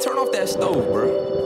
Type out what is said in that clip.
turn off that stove, bro.